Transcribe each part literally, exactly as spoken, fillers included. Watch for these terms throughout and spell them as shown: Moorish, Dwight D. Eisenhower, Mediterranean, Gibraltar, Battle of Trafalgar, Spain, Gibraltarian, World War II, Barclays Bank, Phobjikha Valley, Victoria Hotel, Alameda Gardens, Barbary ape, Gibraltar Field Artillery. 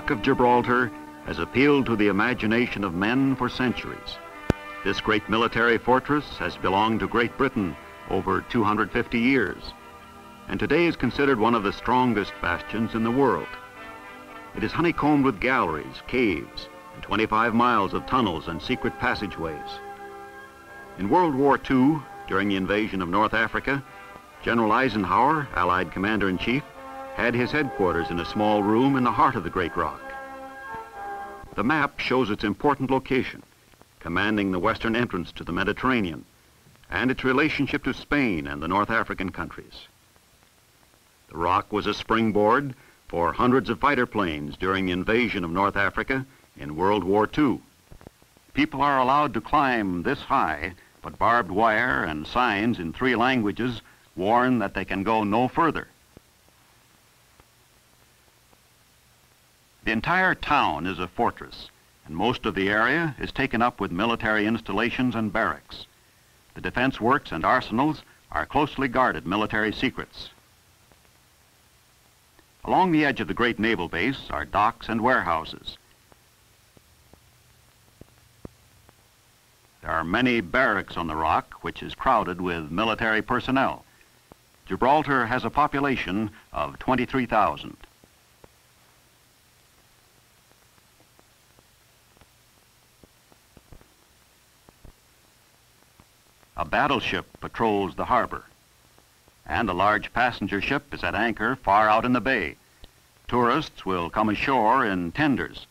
rock of Gibraltar has appealed to the imagination of men for centuries. This great military fortress has belonged to Great Britain over two hundred fifty years, and today is considered one of the strongest bastions in the world. It is honeycombed with galleries, caves, and twenty-five miles of tunnels and secret passageways. In World War Two, during the invasion of North Africa, General Eisenhower, Allied Commander-in-Chief, had his headquarters in a small room in the heart of the Great Rock. The map shows its important location, commanding the western entrance to the Mediterranean, and its relationship to Spain and the North African countries. The rock was a springboard for hundreds of fighter planes during the invasion of North Africa in World War Two. People are allowed to climb this high, but barbed wire and signs in three languages warn that they can go no further. The entire town is a fortress, and most of the area is taken up with military installations and barracks. The defense works and arsenals are closely guarded military secrets. Along the edge of the great naval base are docks and warehouses. There are many barracks on the rock, which is crowded with military personnel. Gibraltar has a population of twenty-three thousand. A battleship patrols the harbor, and a large passenger ship is at anchor far out in the bay. Tourists will come ashore in tenders.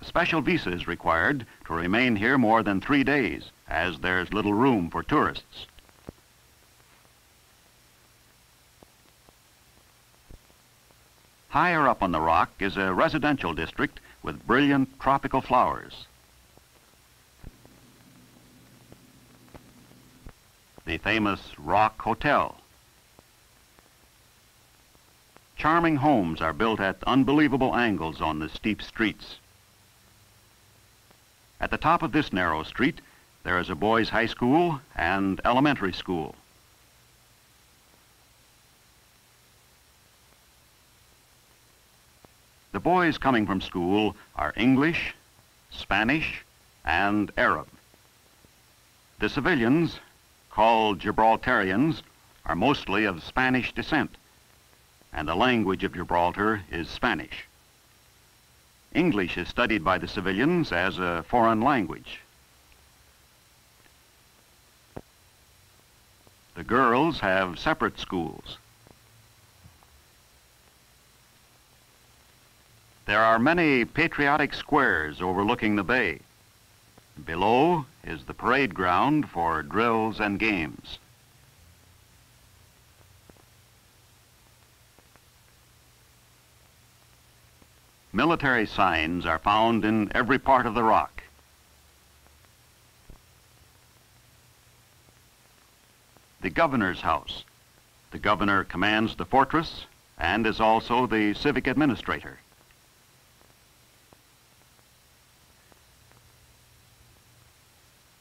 A special visa is required to remain here more than three days, as there's little room for tourists. Higher up on the rock is a residential district with brilliant tropical flowers. The famous Rock Hotel. Charming homes are built at unbelievable angles on the steep streets. At the top of this narrow street, there is a boys' high school and elementary school. The boys coming from school are English, Spanish, and Arab. The civilians, called Gibraltarians, are mostly of Spanish descent, and the language of Gibraltar is Spanish. English is studied by the civilians as a foreign language. The girls have separate schools. There are many patriotic squares overlooking the bay. Below is the parade ground for drills and games. Military signs are found in every part of the rock. The governor's house. The governor commands the fortress and is also the civic administrator.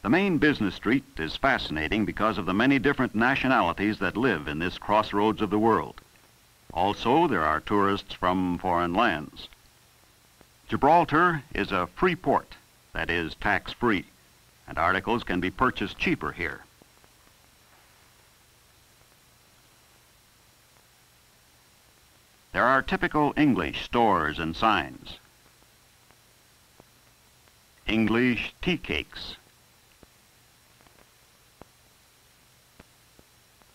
The main business street is fascinating because of the many different nationalities that live in this crossroads of the world. Also, there are tourists from foreign lands. Gibraltar is a free port, that is, tax-free, and articles can be purchased cheaper here. There are typical English stores and signs. English tea cakes.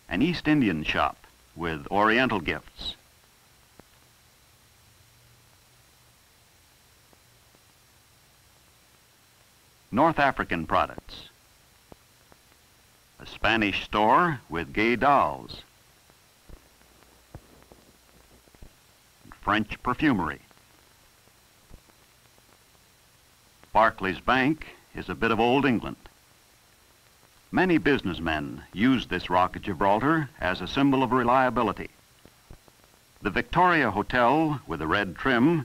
An East Indian shop with Oriental gifts. North African products. A Spanish store with gay dolls. French perfumery. Barclays Bank is a bit of old England. Many businessmen use this rock at Gibraltar as a symbol of reliability. The Victoria Hotel, with a red trim,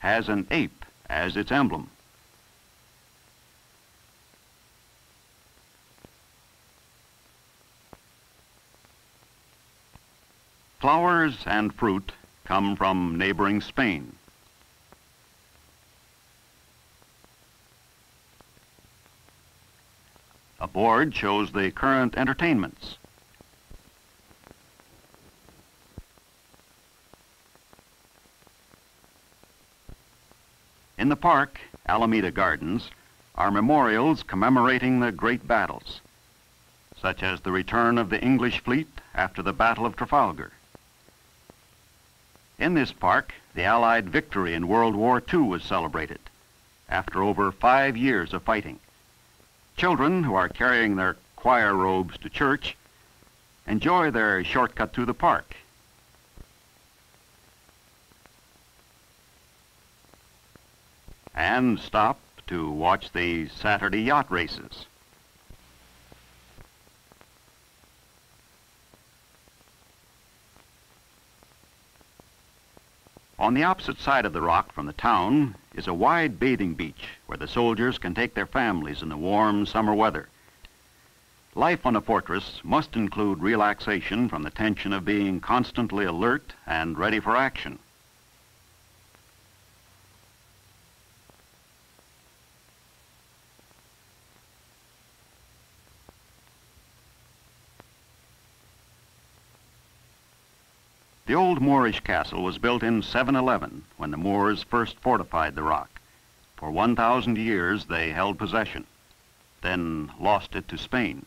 has an ape as its emblem. Flowers and fruit come from neighboring Spain. board shows the current entertainments. In the park, Alameda Gardens, are memorials commemorating the great battles, such as the return of the English fleet after the Battle of Trafalgar. In this park, the Allied victory in World War Two was celebrated after over five years of fighting. Children who are carrying their choir robes to church enjoy their shortcut through the park. And stop to watch the Saturday yacht races. On the opposite side of the rock from the town is a wide bathing beach where the soldiers can take their families in the warm summer weather. Life on a fortress must include relaxation from the tension of being constantly alert and ready for action. The old Moorish castle was built in seven eleven when the Moors first fortified the rock. For one thousand years they held possession, then lost it to Spain.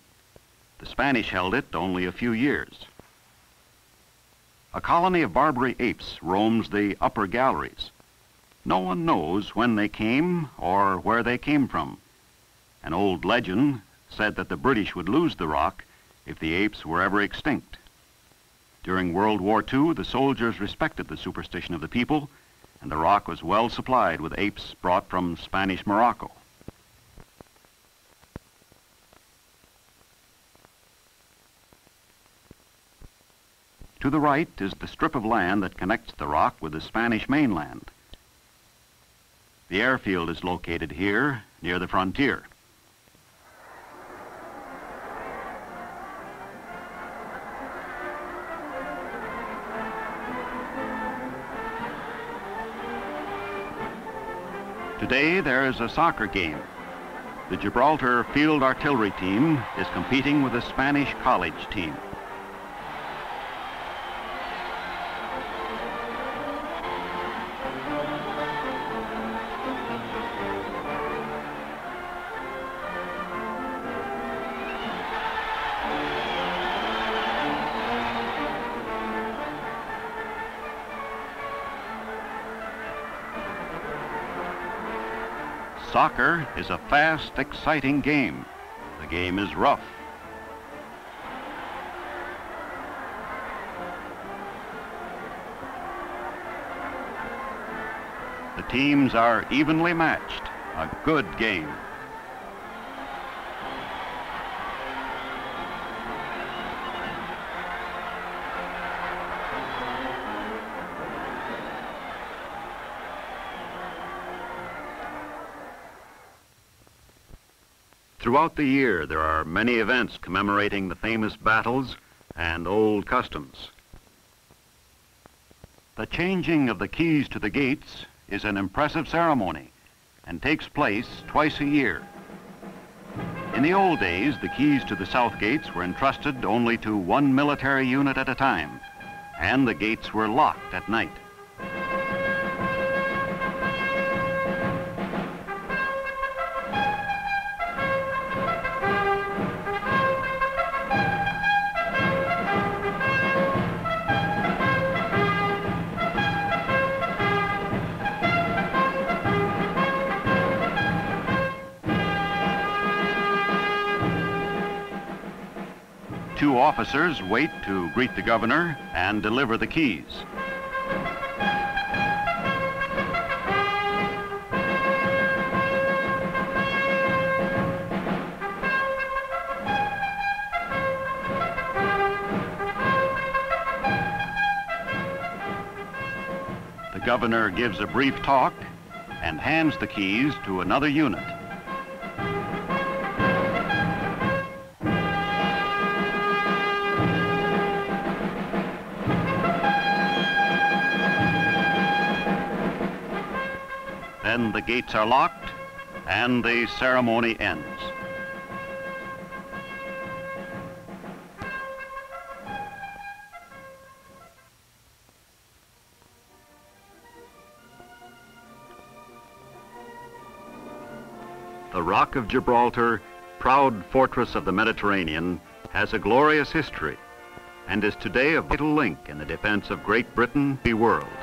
The Spanish held it only a few years. A colony of Barbary apes roams the upper galleries. No one knows when they came or where they came from. An old legend said that the British would lose the rock if the apes were ever extinct. During World War Two, the soldiers respected the superstition of the people, and the rock was well supplied with apes brought from Spanish Morocco. To the right is the strip of land that connects the rock with the Spanish mainland. The airfield is located here, near the frontier. Today there is a soccer game. The Gibraltar Field Artillery team is competing with a Spanish college team. Soccer is a fast, exciting game. The game is rough. The teams are evenly matched. A good game. Throughout the year, there are many events commemorating the famous battles and old customs. The changing of the keys to the gates is an impressive ceremony and takes place twice a year. In the old days, the keys to the south gates were entrusted only to one military unit at a time, and the gates were locked at night. Two officers wait to greet the governor and deliver the keys. The governor gives a brief talk and hands the keys to another unit. Then the gates are locked, and the ceremony ends. The Rock of Gibraltar, proud fortress of the Mediterranean, has a glorious history and is today a vital link in the defense of Great Britain and the world.